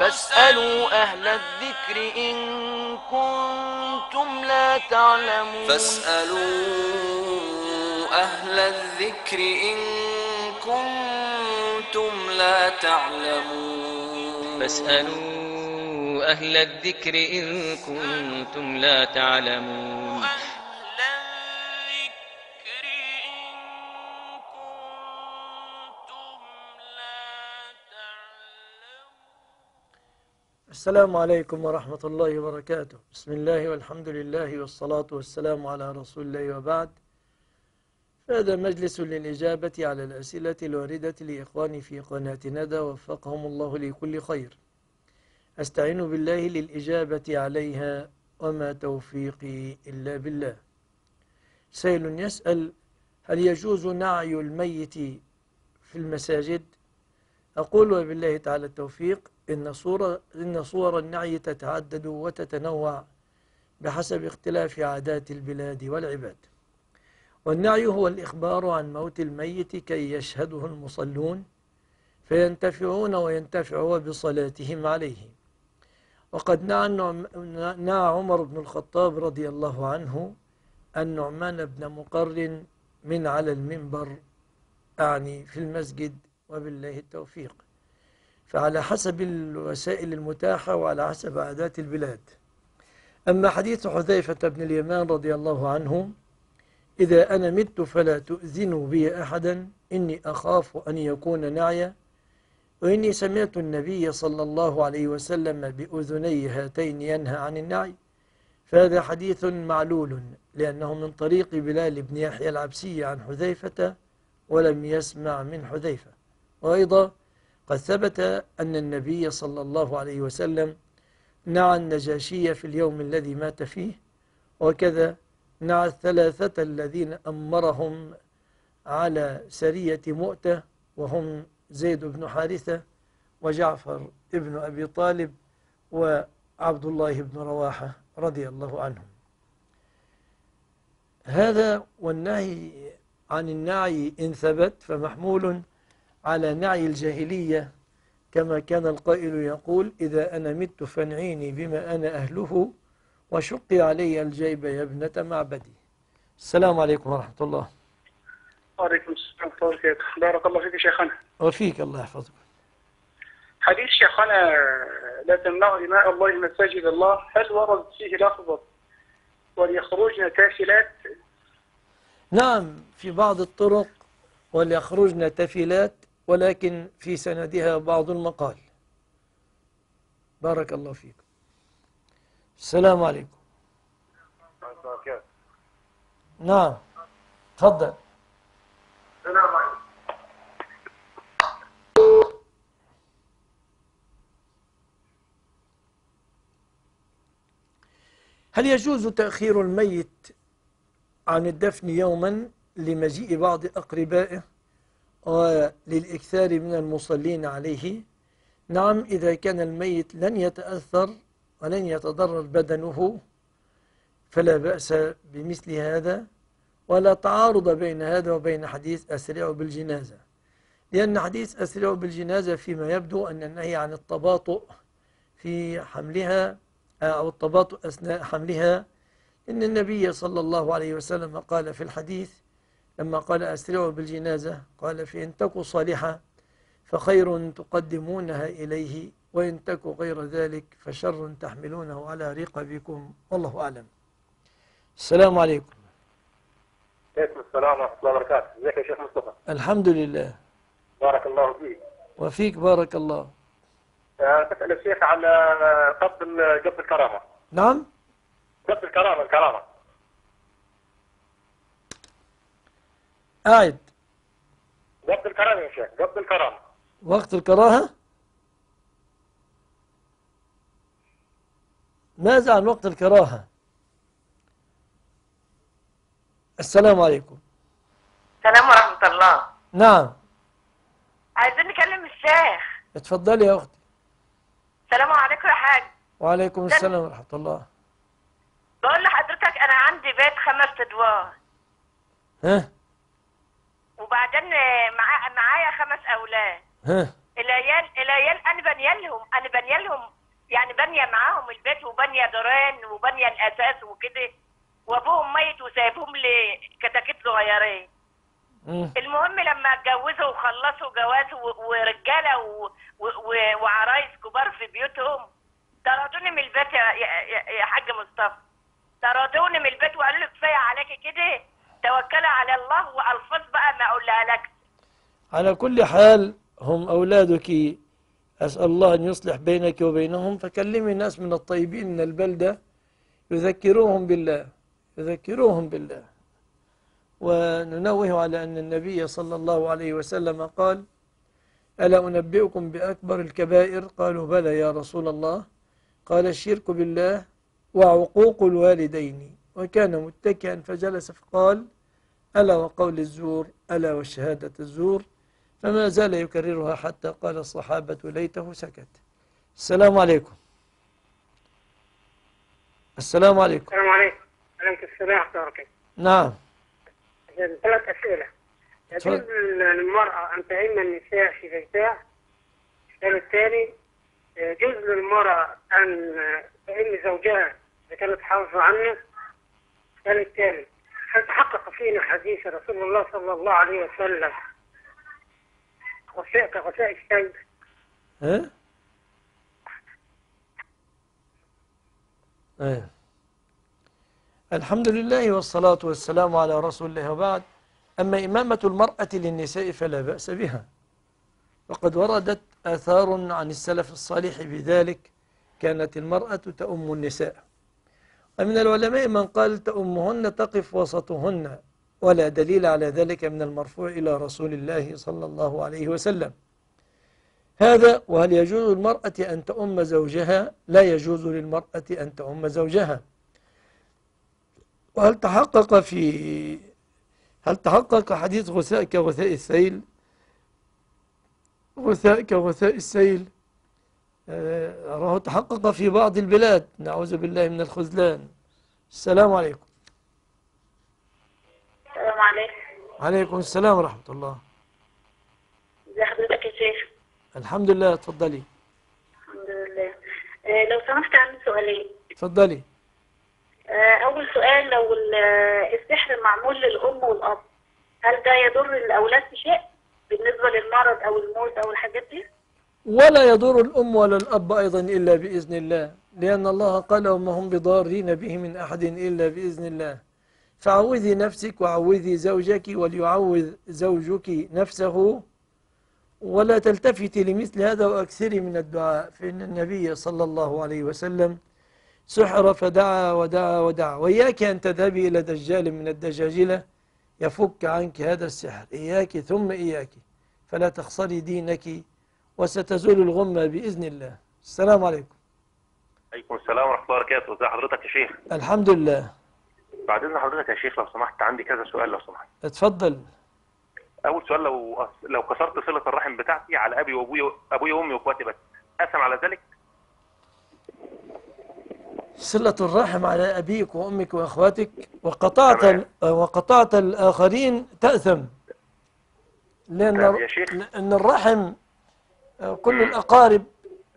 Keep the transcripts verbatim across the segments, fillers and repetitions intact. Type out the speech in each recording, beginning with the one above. فاسألوا أهل الذكر إن كنتم لا تعلمون فاسألوا أهل الذكر إن كنتم لا تعلمون فاسألوا أهل الذكر إن كنتم لا تعلمون السلام عليكم ورحمة الله وبركاته. بسم الله والحمد لله والصلاة والسلام على رسول الله وبعد. هذا مجلس للإجابة على الأسئلة الواردة لإخواني في قناة ندى وفقهم الله لكل خير. أستعين بالله للإجابة عليها وما توفيقي إلا بالله. سائل يسأل: هل يجوز نعي الميت في المساجد؟ أقول وبالله تعالى التوفيق إن صور إن صور النعي تتعدد وتتنوع بحسب اختلاف عادات البلاد والعباد. والنعي هو الإخبار عن موت الميت كي يشهده المصلون فينتفعون وينتفعوا بصلاتهم عليه. وقد نعى عمر بن الخطاب رضي الله عنه النعمان بن مقرن من على المنبر، أعني في المسجد. وبالله التوفيق. فعلى حسب الوسائل المتاحة وعلى حسب عادات البلاد. أما حديث حذيفة بن اليمان رضي الله عنه: إذا أنا مت فلا تؤذنوا بي أحدا إني أخاف أن يكون نعيا، وإني سمعت النبي صلى الله عليه وسلم بأذني هاتين ينهى عن النعي. فهذا حديث معلول لأنه من طريق بلال بن يحيى العبسي عن حذيفة ولم يسمع من حذيفة. وأيضا قد ثبت أن النبي صلى الله عليه وسلم نعى النجاشي في اليوم الذي مات فيه، وكذا نعى الثلاثة الذين أمرهم على سرية مؤتة وهم زيد بن حارثة وجعفر بن أبي طالب وعبد الله بن رواحة رضي الله عنهم. هذا والنهي عن النعي إن ثبت فمحمول على نعي الجاهلية، كما كان القائل يقول: إذا أنا مت فانعيني بما أنا أهله وشق علي الجيب يا ابنة معبدي. السلام عليكم ورحمة الله. وعليكم السلام ورحمة الله وبركاته. بارك الله فيك يا شيخنا. وفيك الله يحفظك. حديث شيخنا: لا تمنعوا إماء الله مساجد الله، هل ورد فيه لفظ وليخرجن كافلات؟ نعم، في بعض الطرق وليخرجن تافلات، ولكن في سندها بعض المقال. بارك الله فيكم. السلام عليكم. نعم تفضل. السلام عليكم. هل يجوز تأخير الميت عن الدفن يوما لمجيء بعض أقربائه وللإكثار من المصلين عليه؟ نعم، إذا كان الميت لن يتأثر ولن يتضرر بدنه فلا بأس بمثل هذا، ولا تعارض بين هذا وبين حديث أسرعوا بالجنازة، لأن حديث أسرعوا بالجنازة فيما يبدو أن النهي عن التباطؤ في حملها أو التباطؤ أثناء حملها، إن النبي صلى الله عليه وسلم قال في الحديث لما قال أسرعوا بالجنازة قال: فإن تك صالحة فخير تقدمونها إليه، وإن تك غير ذلك فشر تحملونه على رقبكم، والله أعلم. السلام عليكم. عليكم السلام ورحمة الله وبركاته. ازيك يا شيخ مصطفى؟ الحمد لله. بارك الله فيك. وفيك بارك الله. بسأل الشيخ على قبض قبض الكرامة. نعم؟ قبض الكرامة الكرامة. قاعد وقت الكرامة يا شيخ. وقت الكرامة وقت الكراهة؟ ماذا عن وقت الكراهة؟ السلام عليكم. السلام ورحمة الله. نعم، عايزين نكلم الشيخ. اتفضلي يا أختي. السلام عليكم يا حاج. وعليكم سلام. السلام ورحمة الله. بقول لحضرتك أنا عندي بيت خمس أدوار. ها؟ وبعدين معايا خمس أولاد. ها. اللي الى يل الى يل انا بني لهم انا بني لهم يعني بنيه معاهم البيت وبنيه جيران وبنيه الاساس وكده، وابوهم ميت وسايبهم لي كتاكيت صغيرين. المهم لما اتجوزوا وخلصوا جواز ورجاله وعرايس كبار في بيوتهم طردوني من البيت يا, يا, يا حاج مصطفى، طردوني من البيت وقالوا لي كفايه عليكي كده توكلي على الله، والفاظ بقى ما اقولها لك. على كل حال هم اولادك، اسال الله ان يصلح بينك وبينهم، فكلمي الناس من الطيبين من البلده يذكروهم بالله، يذكروهم بالله. وننوه على ان النبي صلى الله عليه وسلم قال: ألا أنبئكم بأكبر الكبائر؟ قالوا: بلى يا رسول الله. قال: الشرك بالله وعقوق الوالدين. وكان متكئا فجلس فقال: ألا وقول الزور، ألا وشهادة الزور. فما زال يكررها حتى قال الصحابة: ليته سكت. السلام عليكم. السلام عليكم. السلام عليكم. عليكم السلام ورحمة. نعم. ثلاث أسئلة. يجوز للمرأة أن تعم النساء في بيتها؟ السؤال الثاني: يجوز للمرأة أن تعم زوجها إذا كانت حافظة عنه؟ السؤال الثالث: هل تحقق فينا حديث رسول الله صلى الله عليه وسلم غساء كغساء الثوب؟ ها؟ أيه. الحمد لله والصلاة والسلام على رسول الله، وبعد. أما إمامة المرأة للنساء فلا بأس بها، وقد وردت آثار عن السلف الصالح بذلك، كانت المرأة تؤم النساء. ومن العلماء من قال تؤمهن تقف وسطهن، ولا دليل على ذلك من المرفوع إلى رسول الله صلى الله عليه وسلم. هذا. وهل يجوز للمرأة أن تؤم زوجها؟ لا يجوز للمرأة أن تؤم زوجها. وهل تحقق في هل تحقق حديث غثاء كغثاء السيل؟ غثاء كغثاء السيل راه تحقق في بعض البلاد، نعوذ بالله من الخذلان. السلام عليكم. السلام عليكم. عليكم السلام ورحمة الله. ازي حضرتك يا شيخ؟ الحمد لله، اتفضلي. الحمد لله. اه لو سمحت عندي سؤالين. اتفضلي. أول سؤال: لو السحر معمول للأم والأب، هل ده يضر الأولاد بشيء بالنسبة للمرض أو الموت أو الحاجات دي؟ ولا يضر الأم ولا الأب أيضا إلا بإذن الله، لأن الله قال: وما هم بضارين به من أحد إلا بإذن الله. فعوذي نفسك وعوذي زوجك، وليعوذ زوجك نفسه، ولا تلتفتي لمثل هذا، وأكثري من الدعاء، فإن النبي صلى الله عليه وسلم سحر فدعا ودعا ودعا. وإياك أن تذهبي إلى دجال من الدجاجلة يفك عنك هذا السحر، إياك ثم إياك، فلا تخسري دينك وستزول الغمة بإذن الله. السلام عليكم. عليكم السلام ورحمة الله وبركاته. إزي حضرتك يا شيخ؟ الحمد لله. بعد إذن حضرتك يا شيخ لو سمحت عندي كذا سؤال لو سمحت. اتفضل. أول سؤال: لو لو كسرت صلة الرحم بتاعتي على أبي وأبوي أبوي وأمي وأخواتي بس، أثم على ذلك؟ صلة الرحم على أبيك وأمك وأخواتك وقطعت وقطعت الآخرين تأثم، لأن لأن الرحم كل الأقارب،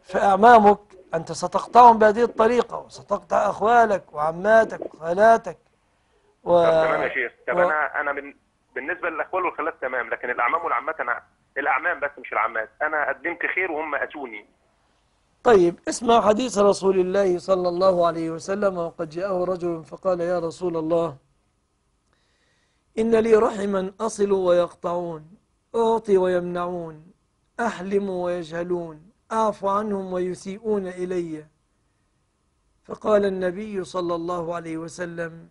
فأعمامك أنت ستقطعهم بهذه الطريقة، وستقطع أخوالك وعماتك وخالاتك و... تمام يا شيخ. طب و... أنا أنا من... بالنسبة للأخوال والخالات تمام، لكن الأعمام والعمات، أنا الأعمام بس مش العمات، أنا قدمت خير وهم أتوني. طيب، اسمع حديث رسول الله صلى الله عليه وسلم: وقد جاءه رجل فقال: يا رسول الله، إن لي رحما أصل ويقطعون، أعطي ويمنعون، أحلم ويجهلون، أعفو عنهم ويسيئون إلي. فقال النبي صلى الله عليه وسلم: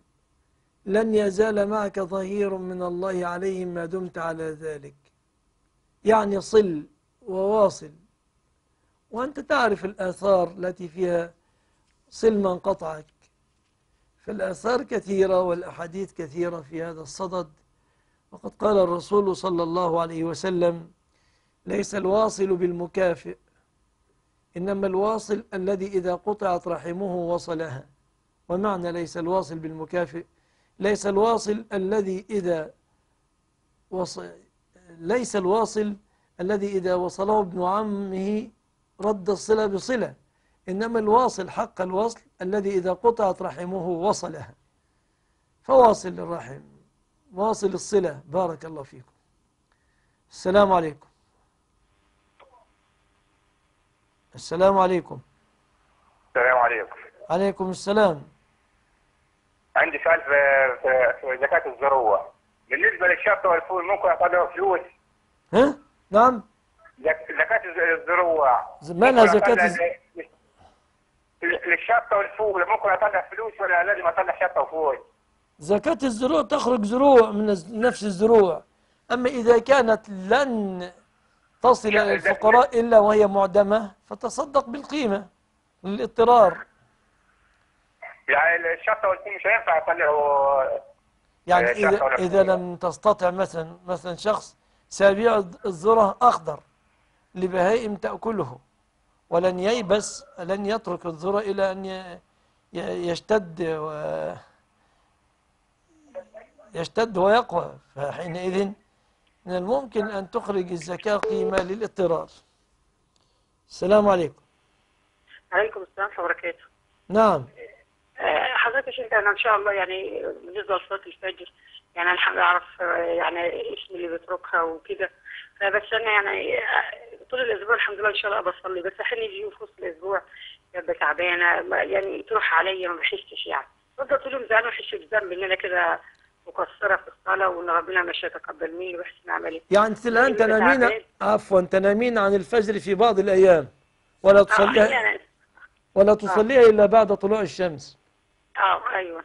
لن يزال معك ظهير من الله عليهم ما دمت على ذلك. يعني صل وواصل، وأنت تعرف الآثار التي فيها صل من قطعك، فالآثار كثيرة والأحاديث كثيرة في هذا الصدد. وقد قال الرسول صلى الله عليه وسلم: ليس الواصل بالمكافئ، إنما الواصل الذي إذا قطعت رحمه وصلها. ومعنى ليس الواصل بالمكافئ، ليس الواصل الذي إذا وصل ليس الواصل الذي إذا وصله ابن عمه رد الصلة بصلة، إنما الواصل حق الوصل الذي إذا قطعت رحمه وصلها، فواصل للرحم، واصل الصلة. بارك الله فيكم. السلام عليكم. السلام عليكم. السلام عليكم. عليكم السلام. عندي سؤال في زكاة الذروة، بالنسبة للشبت والفول ممكن أطلع فلوس؟ ها؟ نعم؟ زكاة الذروة مالها زكاة الز... للشبت والفول ممكن أطلع فلوس ولا لازم أطلع شبت وفول؟ زكاة الزروع تخرج زروع من نفس الزروع، أما إذا كانت لن تصل إلى الفقراء إلا وهي معدمة فتصدق بالقيمة للاضطرار. يعني الشطة والفول مش هينفع أطلعه؟ يعني إذا, إذا لم تستطع، مثلا مثلا شخص سيبيع الذرة أخضر لبهائم تأكله، ولن ييبس، لن يترك الذرة إلى أن يشتد و يشتد ويقوى، فحينئذ من الممكن أن تخرج الزكاة قيمة للاضطرار. السلام عليكم. عليكم السلام ورحمة الله وبركاته. نعم. حضرتك يا شيخ، أنا إن شاء الله يعني بالنسبة لصلاة الفجر يعني الحمد لله أعرف يعني اسم اللي بتركها وكده، فبس أنا يعني طول الأسبوع الحمد لله إن شاء الله بصلي، بس أحيانا يجي في وسط الأسبوع ببقى تعبانة يعني تروح عليا ما بحسش، يعني بفضل طول اليوم زعلانة ما بحسش بذنب إن أنا كده مقصرة في الصلاة وإن ربنا مش هيتقبل مني ويحسن عملي. يعني أنت الآن تنامين، عفوا، تنامين عن الفجر في بعض الأيام ولا تصليها آه يعني. ولا تصليها آه. إلا بعد طلوع الشمس. آه أيوه.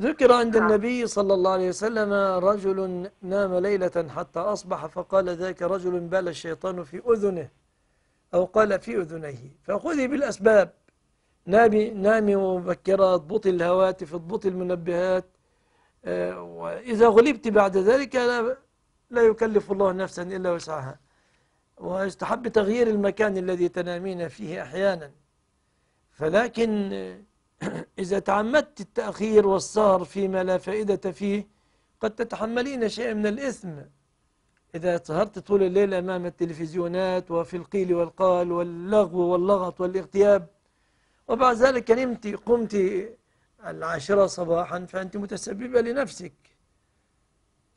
ذكر عند آه. النبي صلى الله عليه وسلم رجل نام ليلة حتى أصبح، فقال ذاك رجل بال الشيطان في أذنه، أو قال في أذنيه، فخذي بالأسباب، نامي نامي مبكرة، اضبطي الهواتف، اضبطي المنبهات، وإذا غلبت بعد ذلك لا, لا يكلف الله نفسا إلا وسعها. ويستحب تغيير المكان الذي تنامين فيه أحيانا، فلكن إذا تعمدت التأخير والسهر فيما لا فائدة فيه قد تتحملين شيئا من الإثم. إذا سهرت طول الليل أمام التلفزيونات وفي القيل والقال واللغو واللغط والاغتياب، وبعد ذلك نمت قمت العاشرة صباحا، فأنت متسببة لنفسك.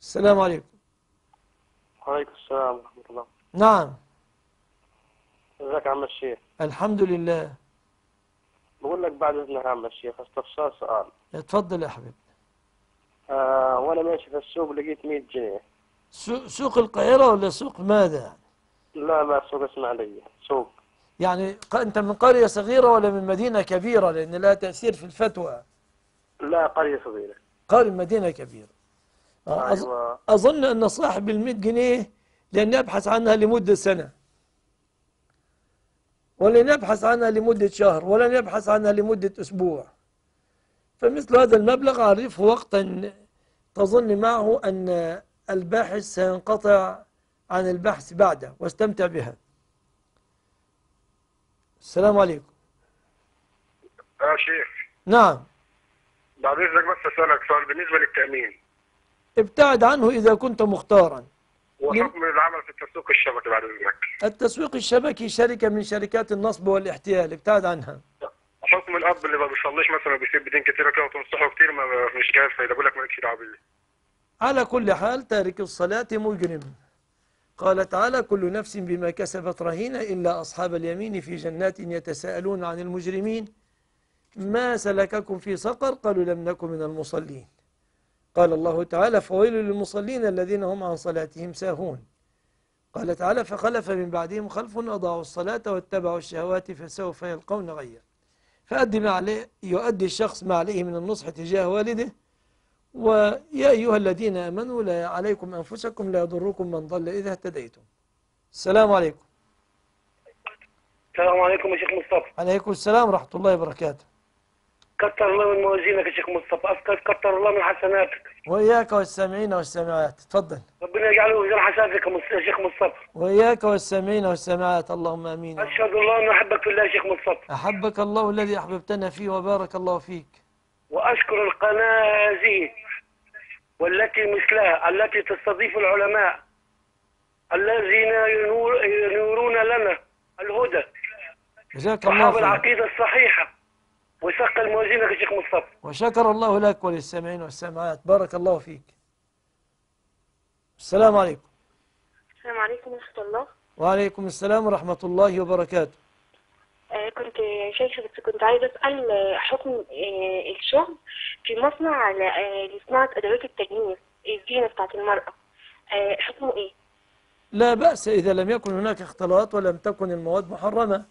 السلام عليكم. وعليكم السلام ورحمة الله. نعم. ازيك يا عم الشيخ؟ الحمد لله. بقول لك بعد إذنك يا عم الشيخ استفسار، سؤال. اتفضل يا حبيبي. آه وأنا ماشي في السوق لقيت مئة جنيه. سوق القاهرة ولا سوق ماذا؟ لا لا، سوق إسماعيلية. سوق يعني أنت من قرية صغيرة ولا من مدينة كبيرة؟ لأن لها تأثير في الفتوى. لا، قرية صغيرة. قرية مدينة كبيرة. أيوة. أظن أن صاحب المئة جنيه لأن يبحث عنها لمدة سنة، ولن يبحث عنها لمدة شهر، ولن يبحث عنها لمدة أسبوع، فمثل هذا المبلغ عرفه وقتا تظن معه أن الباحث سينقطع عن البحث بعده واستمتع بها. السلام عليكم. يا شيخ. نعم. بعد إذنك بس أسألك سؤال بالنسبة للتأمين. ابتعد عنه إذا كنت مختارا. وحكم العمل في التسويق الشبكي بعد إذنك؟ التسويق الشبكي شركة من شركات النصب والاحتيال، ابتعد عنها. حكم الأب اللي ما بيصليش مثلا وبيسيب بدين كتير كده وتنصحه كتير ما مش جاهز، فده بيقول لك مالكش دعوة بيه. على كل حال تارك الصلاة مجرم. قال تعالى: كل نفس بما كسبت رهينة إلا أصحاب اليمين في جنات يتساءلون عن المجرمين ما سلككم في سقر قالوا لم نكن من المصلين. قال الله تعالى: فويل للمصلين الذين هم عن صلاتهم ساهون. قال تعالى: فخلف من بعدهم خلف أضاعوا الصلاة واتبعوا الشهوات فسوف يلقون غيا. فأدي ما عليه، يؤدي الشخص ما عليه من النصح تجاه والده. ويا أيها الذين آمنوا لا عليكم أنفسكم لا يضركم من ضل إذا اهتديتم. السلام عليكم. السلام عليكم يا شيخ مصطفى. عليكم السلام ورحمة الله وبركاته. كتر الله من موازينك يا شيخ مصطفى، أذكر كتر الله من حسناتك. وإياك والسامعين والسامعات، تفضل. ربنا يجعله ويجعل حسناتك يا شيخ مصطفى. وإياك والسامعين والسامعات، اللهم آمين. أشهد الله أن أحبك في الله يا شيخ مصطفى. أحبك الله الذي أحببتنا فيه وبارك الله فيك. وأشكر القناة هذه والتي مثلها التي تستضيف العلماء الذين ينورون لنا الهدى. جزاك الله خير. العقيدة الصحيحة وسق الموازينك يا شيخ مصطفى. وشكر الله لك وللسامعين والسامعات، بارك الله فيك. السلام عليكم. السلام عليكم ورحمة الله. وعليكم السلام ورحمة الله وبركاته. آه كنت شايفة بس كنت عايزة أسأل حكم آه الشغل في مصنع آه لصناعة أدوات التجميل الزينة بتاعت المرأة، آه حكمه إيه؟ لا بأس إذا لم يكن هناك اختلاط ولم تكن المواد محرمة.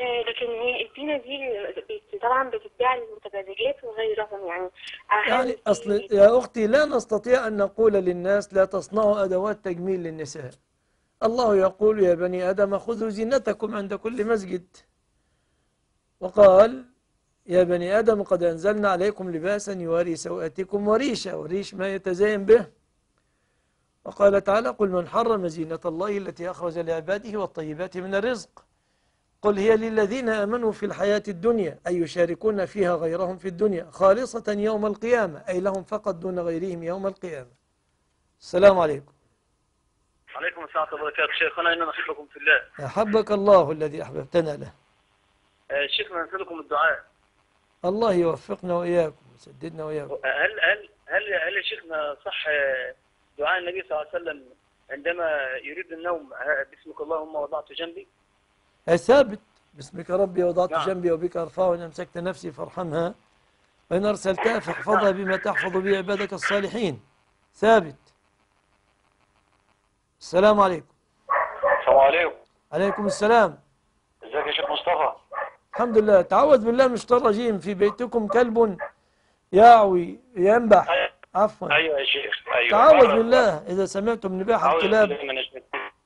آه لكن هي الزينة دي طبعا بتتباع للمتبرجات وغيرهم يعني. يعني أصل يا أختي لا نستطيع أن نقول للناس لا تصنعوا أدوات تجميل للنساء. الله يقول يا بني آدم خذوا زينتكم عند كل مسجد، وقال يا بني آدم قد أنزلنا عليكم لباسا يواري سوآتكم وريشا، وريش ما يتزين به. وقال تعالى قل من حرم زينة الله التي أخرج لعباده والطيبات من الرزق قل هي للذين آمنوا في الحياة الدنيا أي يشاركون فيها غيرهم في الدنيا خالصة يوم القيامة، أي لهم فقط دون غيرهم يوم القيامة. السلام عليكم. عليكم السلام ورحمة الله وبركاته. شيخنا إننا نحبكم في الله. أحبك الله الذي أحببتنا له. شيخنا نسأل لكم الدعاء. الله يوفقنا وإياكم ويسددنا وإياكم. هل هل هل هل يا شيخنا صح دعاء النبي صلى الله عليه وسلم عندما يريد النوم باسمك اللهم وضعت جنبي؟ ثابت باسمك ربي وضعت نعم. جنبي وبك أرفع، إن أمسكت نفسي فارحمها وإن أرسلتها فاحفظها بما تحفظ به عبادك الصالحين. ثابت. السلام عليكم. السلام عليكم. عليكم السلام. ازيك يا شيخ مصطفى؟ الحمد لله. تعوذ بالله من الشيطان الرجيم. في بيتكم كلب يعوي ينبح. أيوة. عفوا. ايوه يا شيخ. ايوه. تعوذ بالله اذا سمعتم نباح الكلاب.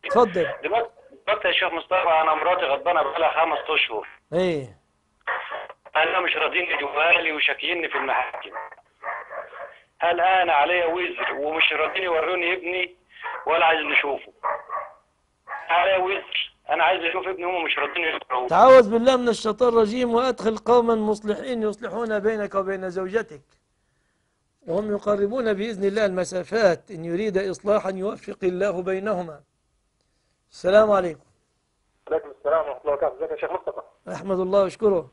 اتفضل. دلوقتي دلوقتي يا شيخ مصطفى انا مراتي غضبانه بقى لها خمس اشهر. ايه. انا مش راضيين يجوا اهلي وشاكيني في المحاكم. قال انا عليا وزر ومش راضيين يوروني ابني ولا عايز نشوفه. على وزر انا عايز اشوف ابني هم مش راضيين يقرأوه. تعوذ بالله من الشيطان الرجيم. وادخل قوما مصلحين يصلحون بينك وبين زوجتك وهم يقربون باذن الله المسافات، ان يريد اصلاحا يوفق الله بينهما. السلام عليكم. وعليكم السلام ورحمه الله وبركاته. ازيك يا شيخ مصطفى؟ احمد الله واشكره.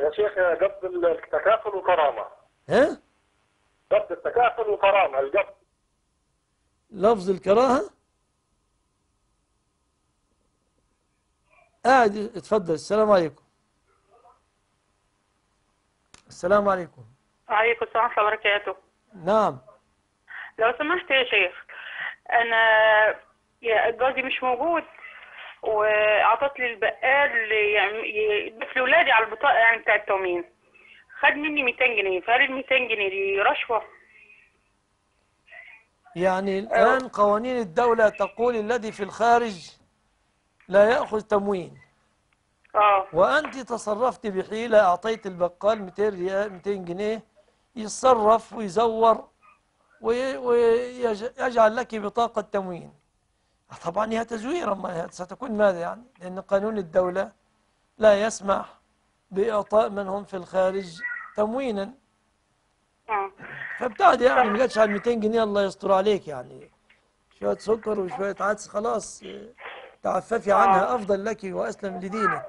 يا شيخ جبد التكافل وكرامه. ها؟ جبد التكافل وكرامه، الجبد لفظ الكراهة. قاعد اتفضل. السلام عليكم. السلام عليكم. وعليكم السلام ورحمة الله وبركاته. نعم. لو سمحت يا شيخ أنا يا جوزي مش موجود وأعطت لي البقال يعني مثل ولادي على البطاقة يعني بتاع التومين، خد مني مئتين جنيه، فهل ال مئتين جنيه دي رشوة؟ يعني الآن قوانين الدولة تقول الذي في الخارج لا يأخذ تموين. اه. وأنت تصرفت بحيلة، أعطيت البقال مئتين جنيه يتصرف ويزور ويجعل لك بطاقة تموين. طبعا هي تزوير، أما ستكون ماذا يعني؟ لأن قانون الدولة لا يسمح بإعطاء من هم في الخارج تموينا. فابتعد يعني، ما جاتش على مئتين جنيه الله يستر عليك يعني، شوية سكر وشوية عدس خلاص تعففي عنها أفضل لك وأسلم لدينك.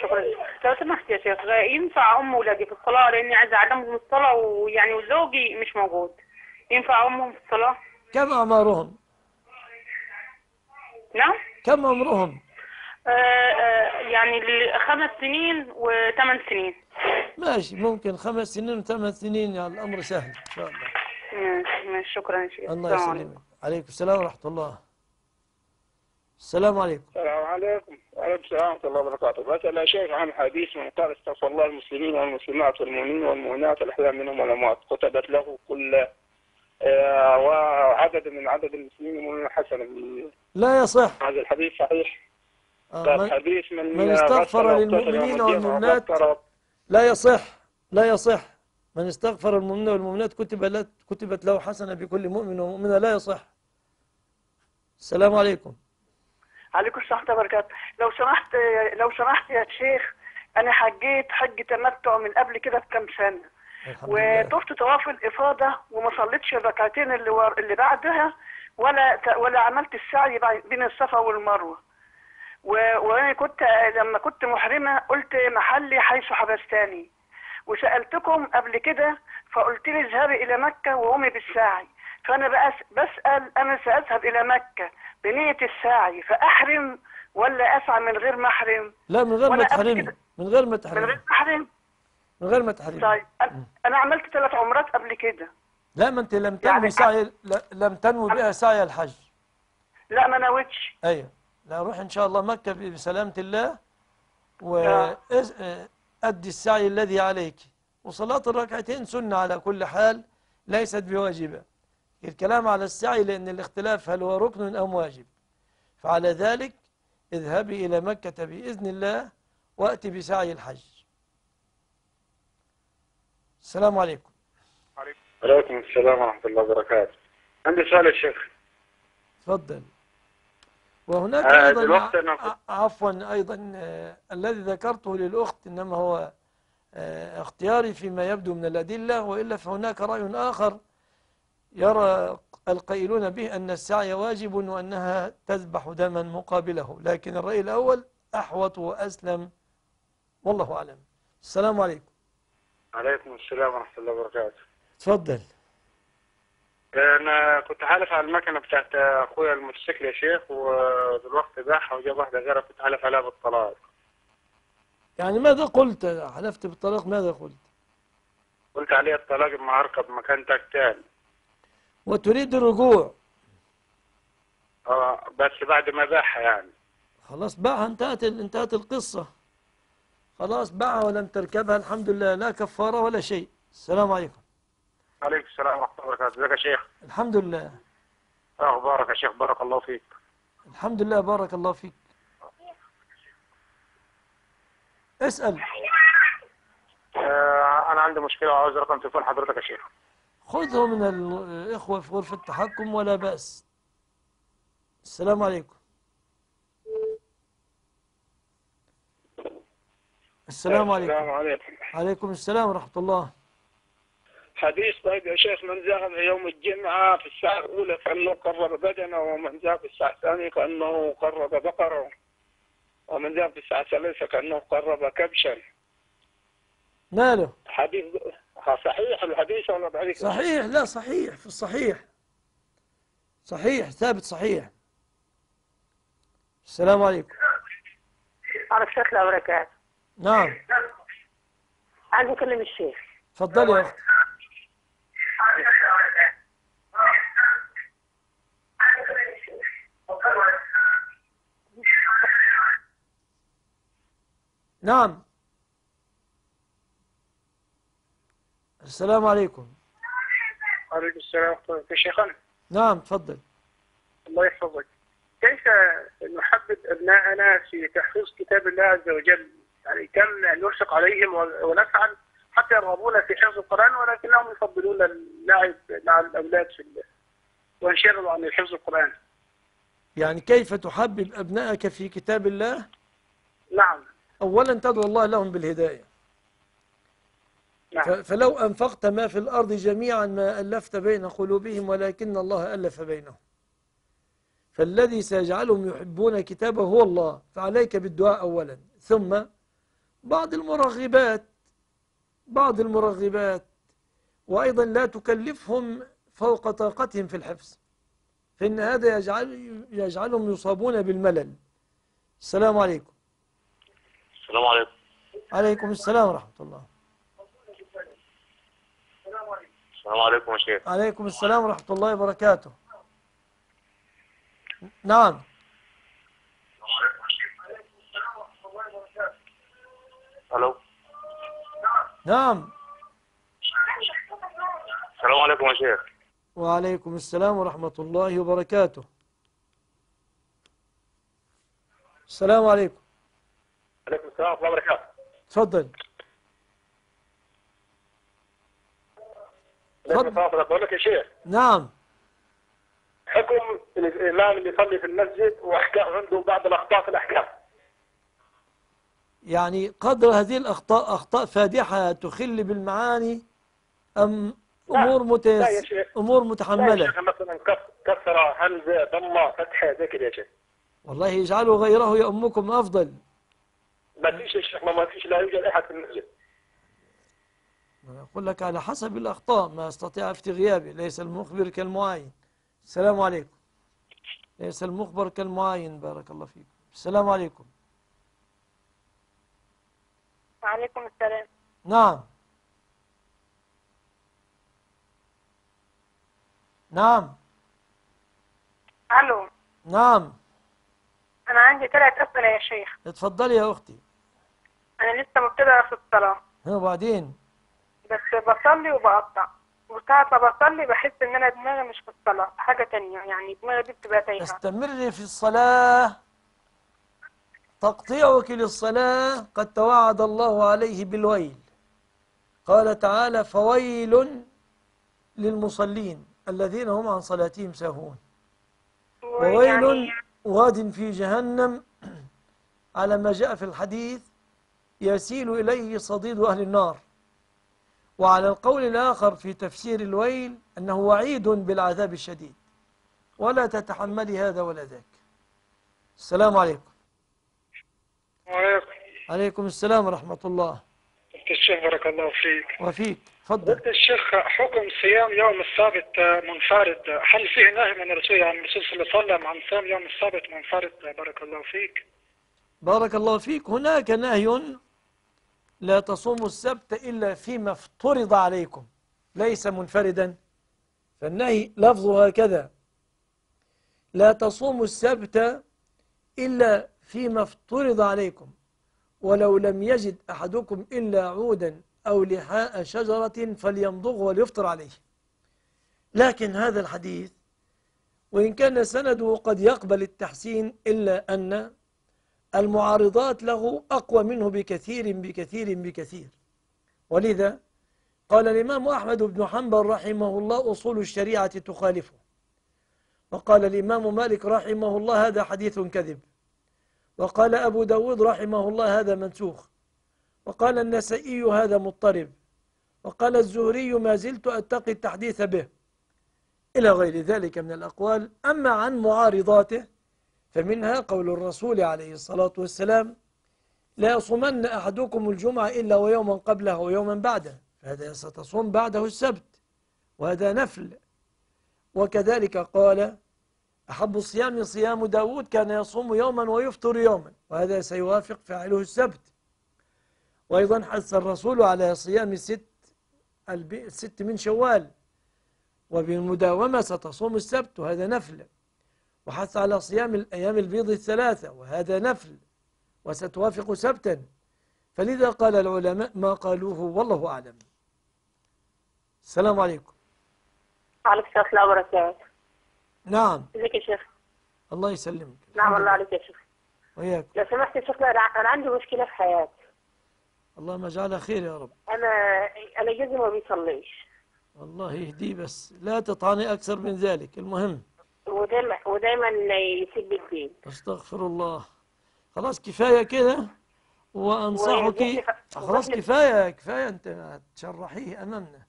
شكرا. لو سمحت يا شيخ ينفع أم ولادي في الصلاة لأني عايزة أعلمهم من الصلاة ويعني وزوجي مش موجود، ينفع أمهم في الصلاة؟ كم أعمارهم؟ نعم؟ كم عمرهم؟ آآ آآ يعني خمس سنين وثمان سنين. ماشي، ممكن خمس سنين وثمان سنين يعني الأمر سهل إن شاء الله. ماشي، شكرا يا شيخ. الله يسلمك. عليكم السلام ورحمة الله. السلام عليكم. السلام عليكم. وعليكم السلام ورحمة الله وبركاته. بسأل يا شيخ عن حديث من قال استغفر الله المسلمين والمسلمات والمؤمنين والمؤمنات الأحياء منهم والأموات كتبت له كل وعدد من عدد المسلمين والحسنة. لا يصح. هذا الحديث صحيح؟ الحديث من, من استغفر للمؤمنين والمؤمنات لا يصح، لا يصح. من استغفر المؤمنين والمؤمنات كتب كتبت له حسنة بكل مؤمن ومؤمنة، لا يصح. السلام عليكم. عليكم السلام ورحمة الله وبركاته. لو سمحت لو سمحت يا شيخ أنا حجيت حج تمتع من قبل كده بكام سنة وطفت طواف الإفاضة وما صليتش الركعتين اللي, اللي بعدها ولا ولا عملت السعي بين الصفا والمروه. وانا كنت لما كنت محرمه قلت محلي حيث حبستاني، وسالتكم قبل كده فقلت لي اذهبي الى مكه وقومي بالسعي، فانا بقى بسال انا ساذهب الى مكه بنيه السعي، فاحرم ولا اسعى من غير محرم؟ لا من غير ما تحرمي، من غير ما تحرمي، من غير ما تحرمي، من غير ما تحرمي. طيب انا عملت ثلاث عمرات قبل كده. لا ما انت لم تنوي يعني سعي، لم تنوي بها سعي الحج. لا ما نويتش. ايوه لا روح ان شاء الله مكه بسلامه الله، وادي السعي الذي عليك، وصلاه الركعتين سنه على كل حال ليست بواجبه. الكلام على السعي لان الاختلاف هل هو ركن ام واجب. فعلى ذلك اذهبي الى مكه باذن الله واتي بسعي الحج. السلام عليكم. وعليكم وعليكم السلام ورحمة الله وبركاته. عندي سؤال يا شيخ. تفضل. وهناك آه أيضا عفوا أيضا آه الذي ذكرته للأخت إنما هو آه اختياري فيما يبدو من الأدلة، وإلا فهناك رأي آخر يرى القائلون به أن السعي واجب وأنها تذبح دما مقابله، لكن الرأي الأول أحوط وأسلم والله أعلم. السلام عليكم. وعليكم السلام ورحمة الله وبركاته. تفضل. انا كنت حالف على المكنه بتاعت اخويا الموتوسيكل يا شيخ، ودلوقتي باعها وجاب واحده غيرها كنت حالف عليها بالطلاق. يعني ماذا قلت؟ حلفت بالطلاق ماذا قلت؟ قلت عليها الطلاق بمعركه بمكانتك تاني. وتريد الرجوع؟ اه بس بعد ما باعها يعني. خلاص باعها، انتهت انتهت القصه. خلاص باعها ولم تركبها، الحمد لله، لا كفاره ولا شيء. السلام عليكم. عليكم السلام ورحمة الله وبركاته. ازيك يا شيخ؟ الحمد لله. أخبارك يا شيخ؟ بارك الله فيك. الحمد لله بارك الله فيك. اسأل. آه أنا عندي مشكلة وعاوز رقم تليفون حضرتك يا شيخ. خذه من الإخوة في غرفة التحكم ولا بأس. السلام عليكم. السلام عليكم. السلام عليكم. عليكم السلام ورحمة الله. حديث طيب يا شيخ، من زاغ يوم الجمعة في الساعة الأولى فإنه قرب بدنه، ومن زاغ في الساعة الثانية كأنه قرب بقرة، ومن زاغ في الساعة الثالثة كأنه قرب كبشا. ماله؟ حديث صحيح الحديث ولا بعيد؟ صحيح، لا صحيح، في الصحيح صحيح ثابت صحيح. السلام عليكم. ورحمة الله وبركاته. نعم. عايز أكلم الشيخ. اتفضلي يا أختي. نعم. السلام عليكم. وعليكم السلام ورحمة الله. نعم تفضل. الله يحفظك. كيف نحبب أبنائنا في تحفيظ كتاب الله عز وجل؟ يعني كم نرشق عليهم ونفعل حتى يرغبون في حفظ القرآن، ولكنهم يفضلون اللعب مع الأولاد في وانشغلوا عن حفظ القرآن. يعني كيف تحبب أبنائك في كتاب الله؟ نعم. أولا تدعو الله لهم بالهداية. نعم. فلو أنفقت ما في الأرض جميعا ما ألفت بين قلوبهم ولكن الله ألف بينهم. فالذي سيجعلهم يحبون كتابه هو الله، فعليك بالدعاء أولا. ثم بعض المرغبات بعض المرغبات وأيضا لا تكلفهم فوق طاقتهم في الحفظ، فإن هذا يجعل يجعلهم يصابون بالملل. السلام عليكم. السلام عليكم. عليكم السلام ورحمة الله. السلام عليكم يا شيخ. عليكم السلام ورحمة الله وبركاته. نعم. السلام عليكم يا شيخ. عليكم السلام ورحمة الله وبركاته. ألو. نعم. السلام عليكم يا شيخ. وعليكم السلام ورحمة الله وبركاته. السلام عليكم. وعليكم السلام ورحمة الله وبركاته. تفضل. تفضل. بقول لك يا شيخ. نعم. حكم الإمام اللي يصلي في المسجد وأحكام عنده بعض الأخطاء في الأحكام. يعني قدر هذه الأخطاء أخطاء فادحة تخل بالمعاني أم أمور متس... أمور متحملة؟ لا يا شيخ، مثلا كفر كسرة همزة ضمة فتحة ذاكر يا شيخ. والله يجعله غيره يا أمكم أفضل. ما فيش يا شيخ، ما فيش، لا يوجد أحد في المسجد. أنا أقول لك على حسب الأخطاء، ما أستطيع أفتي غيابي، ليس المخبر كالمعاين. السلام عليكم. ليس المخبر كالمعاين، بارك الله فيكم. السلام عليكم. وعليكم السلام. نعم. نعم. ألو. نعم. أنا عندي ثلاث أسئلة يا شيخ. اتفضلي يا أختي. أنا لسه مبتدئة في الصلاة. وبعدين؟ بس بصلي وبقطع، وساعة ما بصلي بحس إن أنا دماغي مش في الصلاة، في حاجة تانية، يعني دماغي دي بتبقى تايهة. استمري في الصلاة. تقطيعك للصلاة قد توعد الله عليه بالويل. قال تعالى: فويل للمصلين الذين هم عن صلاتهم ساهون. وويل واد في جهنم، على ما جاء في الحديث يسيل إليه صديد أهل النار. وعلى القول الآخر في تفسير الويل أنه وعيد بالعذاب الشديد، ولا تتحملي هذا ولا ذاك. السلام عليكم. وعليكم. عليكم السلام ورحمة الله. أنت الشيخ بارك الله فيك. وفيك، تفضل. أنت الشيخ، حكم صيام يوم السبت منفرد، هل فيه نهي من الرسول عن الرسول صلى الله عليه وسلم عن صيام يوم السبت منفرد؟ بارك الله فيك. بارك الله فيك. هناك نهي: لا تصوموا السبت إلا فيما افترض عليكم، ليس منفردا. فالنهي لفظه هكذا: لا تصوموا السبت إلا فيما افترض عليكم، ولو لم يجد أحدكم إلا عودا أو لحاء شجرة فليمضغ وليفطر عليه. لكن هذا الحديث وإن كان سنده قد يقبل التحسين، إلا أن المعارضات له أقوى منه بكثير بكثير بكثير. ولذا قال الإمام أحمد بن حنبل رحمه الله: أصول الشريعة تخالفه. وقال الإمام مالك رحمه الله: هذا حديث كذب. وقال أبو داود رحمه الله: هذا منسوخ. وقال النسائي: هذا مضطرب. وقال الزهري: ما زلت أتقي التحديث به، إلى غير ذلك من الأقوال. أما عن معارضاته فمنها قول الرسول عليه الصلاة والسلام: لا يصومن أحدكم الجمعة إلا ويوما قبله ويوما بعده، فهذا ستصوم بعده السبت، وهذا نفل. وكذلك قال: أحب الصيام صيام داود، كان يصوم يوما ويفطر يوما، وهذا سيوافق فعله السبت. وأيضا حث الرسول على صيام الست, الست من شوال، وبالمداومة ستصوم السبت، وهذا نفل. وحث على صيام الأيام البيض الثلاثة، وهذا نفل وستوافق سبتا. فلذا قال العلماء ما قالوه، والله أعلم. السلام عليكم. وعليكم السلام ورحمة الله. نعم. ازيك يا شيخ؟ الله يسلمك. نعم والله عليك يا شيخ. وياك. لو سمحت يا شيخ، أنا عندي مشكلة في حياتي. الله ما جعلها خير يا رب. أنا أنا جزمي ما بيصليش. والله يهديه، بس لا تطعني أكثر من ذلك. المهم، ودايما ودايما يسب الدين. استغفر الله. خلاص كفايه كده، وانصحك. خلاص كفايه كفايه، انت تشرحيه امامنا.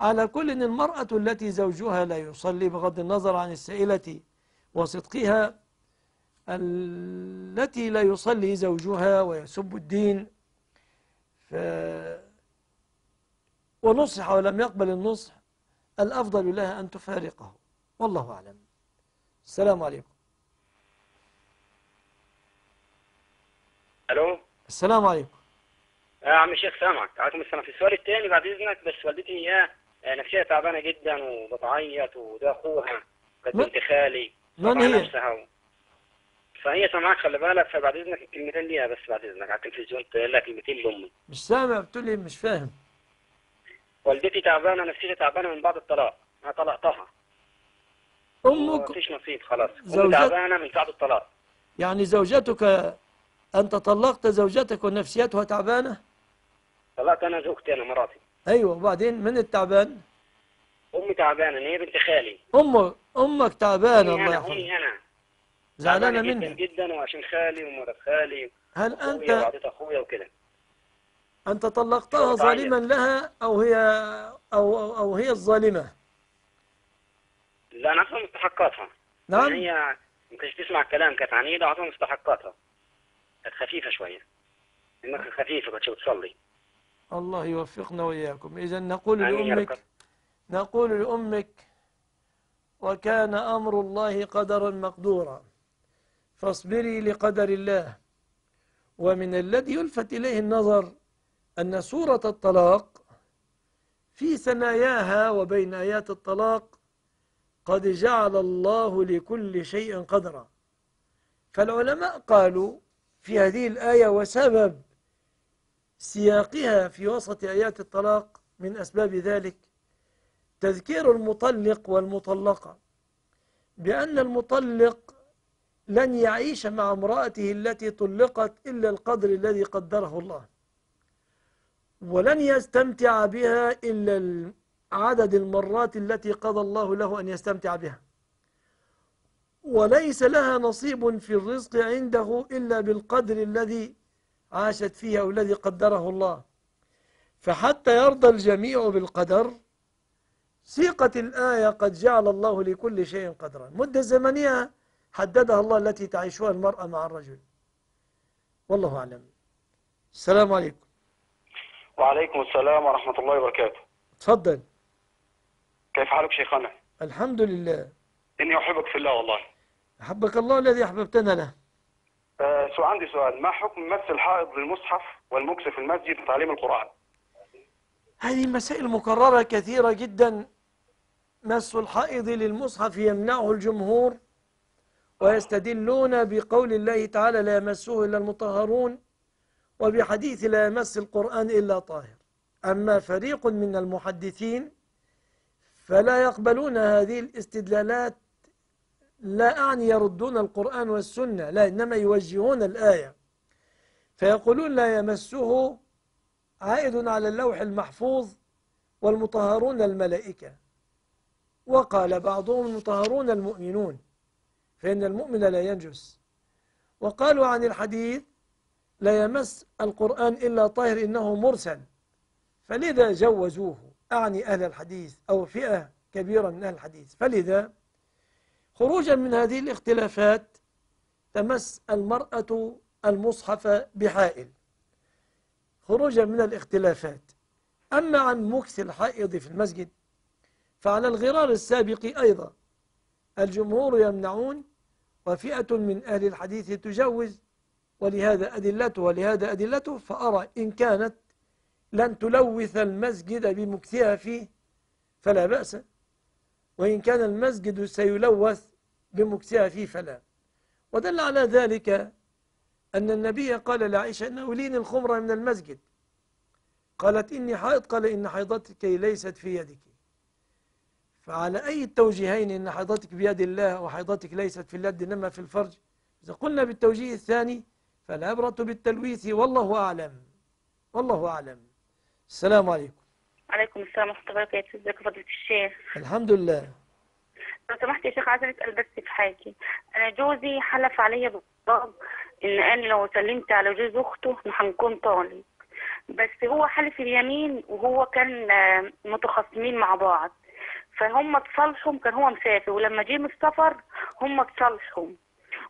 على كل، ان المراه التي زوجها لا يصلي، بغض النظر عن السائله وصدقها، التي لا يصلي زوجها ويسب الدين ف ونصح ولم يقبل النصح، الافضل لها ان تفارقه، والله اعلم. السلام عليكم. الو. السلام عليكم. يا عم الشيخ سامعك، عليكم السلام. في السؤال الثاني بعد اذنك، بس والدتي اياه نفسها تعبانه جدا وبتعيط، وده اخوها كانت بنت خالي. من هي؟ نفسها. فهي سامعاك، خلي بالك. فبعد اذنك الكلمتين ليها بس، بعد اذنك، على التلفزيون تقول لها كلمتين لامي. مش سامع، بتقول لي مش فاهم. والدتي تعبانه، نفسيتها تعبانه من بعد الطلاق، انا طلقتها. أمك مفيش نصيب خلاص، زوجت... تعبانة من بعد الطلاق. يعني زوجتك، أنت طلقت زوجتك ونفسيتها تعبانة؟ طلقت أنا زوجتي، أنا مراتي. أيوه، وبعدين من التعبان؟ أمي تعبانة، هي بنت خالي. أمك أمك تعبانة، الله يرحمها. أمي أنا زعلانة منها جدا جدا، وعشان خالي ومرات خالي. هل أنت وعدت أخويا وكده؟ أنت طلقتها ظالما لها، أو هي أو أو, أو هي الظالمة؟ لا انا اصلا مستحقاتها. نعم هي ما كانتش تسمع الكلام، كانت عنيده وعطاها مستحقاتها. كانت خفيفه شويه، انها كانت خفيفه كانت بتصلي. الله يوفقنا واياكم. اذا نقول لامك نقول لامك وكان امر الله قدرا مقدورا فاصبري لقدر الله. ومن الذي يلفت اليه النظر ان سورة الطلاق في ثناياها وبين ايات الطلاق قد جعل الله لكل شيء قدرا. فالعلماء قالوا في هذه الآية وسبب سياقها في وسط آيات الطلاق من أسباب ذلك تذكير المطلق والمطلقة بأن المطلق لن يعيش مع امرأته التي طلقت إلا القدر الذي قدره الله، ولن يستمتع بها إلا ال عدد المرات التي قضى الله له أن يستمتع بها، وليس لها نصيب في الرزق عنده إلا بالقدر الذي عاشت فيه أو الذي قدره الله. فحتى يرضى الجميع بالقدر سيقت الآية قد جعل الله لكل شيء قدرا. المدة الزمنية حددها الله التي تعيشها المرأة مع الرجل، والله أعلم. السلام عليكم. وعليكم السلام ورحمة الله وبركاته. تفضل. كيف حالك شيخنا؟ الحمد لله. إني أحبك في الله والله. أحبك الله الذي أحببتنا له. أه سو عندي سؤال، ما حكم مس الحائض للمصحف والمكس في المسجد لتعليم القرآن؟ هذه مسائل مكررة كثيرة جدا. مس الحائض للمصحف يمنعه الجمهور ويستدلون بقول الله تعالى لا يمسه إلا المطهرون، وبحديث لا يمس القرآن إلا طاهر. أما فريق من المحدثين فلا يقبلون هذه الاستدلالات، لا أعني يردون القرآن والسنة، لا، إنما يوجهون الآية فيقولون لا يمسه عائد على اللوح المحفوظ والمطهرون الملائكة. وقال بعضهم المطهرون المؤمنون فإن المؤمن لا ينجس. وقالوا عن الحديث لا يمس القرآن إلا طاهر إنه مرسل، فلذا جوزوه، أعني أهل الحديث أو فئة كبيرة من أهل الحديث. فلذا خروجا من هذه الاختلافات تمس المرأة المصحف بحائل، خروجا من الاختلافات. أما عن مكث الحائض في المسجد فعلى الغرار السابق أيضا الجمهور يمنعون وفئة من أهل الحديث تجوز، ولهذا أدلته ولهذا أدلته. فأرى إن كانت لن تلوث المسجد بمكثها فيه فلا بأس، وإن كان المسجد سيلوث بمكثها فيه فلا. ودل على ذلك أن النبي قال لعائشة أن أولين الخمرة من المسجد، قالت إني حائض، قال إن حيضتك ليست في يدك. فعلى أي التوجيهين، إن حيضتك بيد الله وحيضتك ليست في اليد إنما في الفرج؟ إذا قلنا بالتوجيه الثاني فالعبرة بالتلويث، والله أعلم والله أعلم. السلام عليكم. وعليكم السلام ورحمة الله وبركاته. ازيك يا فضيلة الشيخ؟ الحمد لله. لو سمحت يا شيخ عايزة أسأل بس في حاجة، أنا جوزي حلف عليا بالضبط إن أنا لو سلمت على جوز أخته هنكون طالق، بس هو حلف اليمين وهو كان متخاصمين مع بعض، فهم اتصالحوا، كان هو مسافر ولما جه من السفر هم اتصالحوا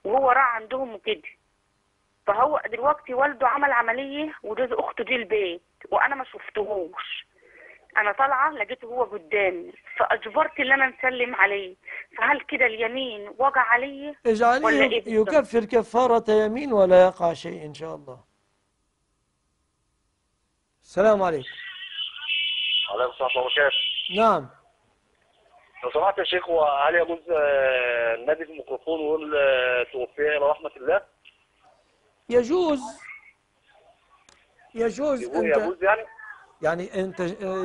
وهو راح عندهم وكده، فهو دلوقتي والده عمل عمليه وجوز اخته جه البيت وانا ما شفتهوش، انا طالعه لقيته هو قدامي فاجبرت ان انا نسلم عليه، فهل كده اليمين وقع علي ولا ايه؟ يكفر كفاره يمين ولا يقع شيء ان شاء الله. السلام عليكم. وعليكم السلام ورحمه الله وبركاته. نعم لو سمحت يا شيخ، وعلي يجوز النادي في الميكروفون ويقول توفينا برحمه الله؟ يجوز يجوز انت يجوز يعني يعني انت